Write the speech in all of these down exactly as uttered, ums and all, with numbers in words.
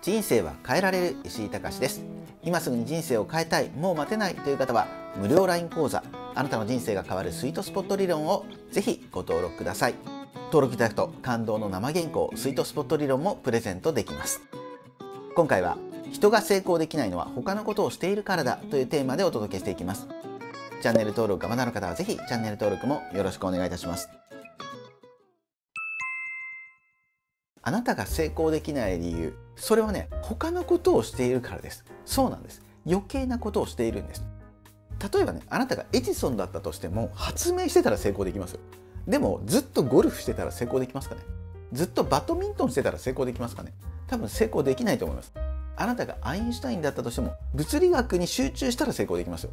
人生は変えられる石井隆です。今すぐに人生を変えたい、もう待てないという方は無料 ライン 講座、あなたの人生が変わるスイートスポット理論をぜひご登録ください。登録いただくと感動の生原稿スイートスポット理論もプレゼントできます。今回は人が成功できないのは他のことをしているからだというテーマでお届けしていきます。チャンネル登録がまだの方はぜひチャンネル登録もよろしくお願いいたします。あなたが成功できない理由、それはね、他のことをしているからです。そうなんです。余計なことをしているんです。例えばね、あなたがエジソンだったとしても、発明してたら成功できますよ。でもずっとゴルフしてたら成功できますかね。ずっとバドミントンしてたら成功できますかね。多分成功できないと思います。あなたがアインシュタインだったとしても、物理学に集中したら成功できますよ。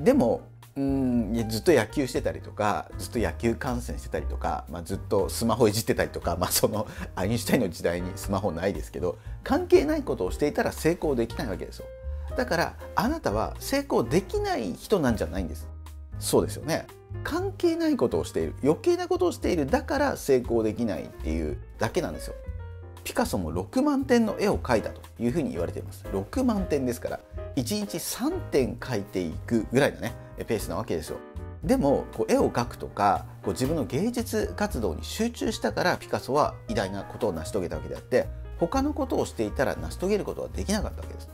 でもうーんずっと野球してたりとか、ずっと野球観戦してたりとか、まあ、ずっとスマホいじってたりとか、まあ、そのアインシュタインの時代にスマホないですけど、関係ないことをしていたら成功できないわけですよ。だからあなたは成功できない人なんじゃないんです。そうですよね。関係ないことをしている、余計なことをしている、だから成功できないっていうだけなんですよ。ピカソもろくまんてんの絵を描いたというふうに言われています。ろくまんてんですから、いちにちさんてん描いていくぐらいのねペースなわけですよ。でもこう絵を描くとか、こう自分の芸術活動に集中したから、ピカソは偉大なことを成し遂げたわけであって、他のことをしていたら成し遂げることはできなかったわけです。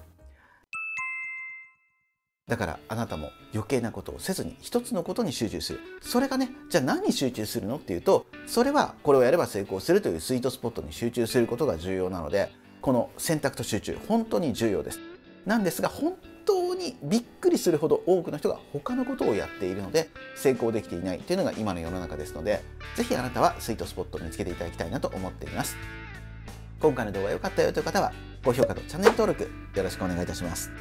だからあなたも余計なことをせずに一つのことに集中する。それがね、じゃあ何に集中するのっていうと、それはこれをやれば成功するというスイートスポットに集中することが重要なので、この選択と集中、本当に重要です。なんですが、本当にびっくりするほど多くの人が他のことをやっているので、成功できていないというのが今の世の中ですので、ぜひあなたはスイートスポットを見つけていただきたいなと思っています。今回の動画が良かったよという方は、高評価とチャンネル登録よろしくお願いいたします。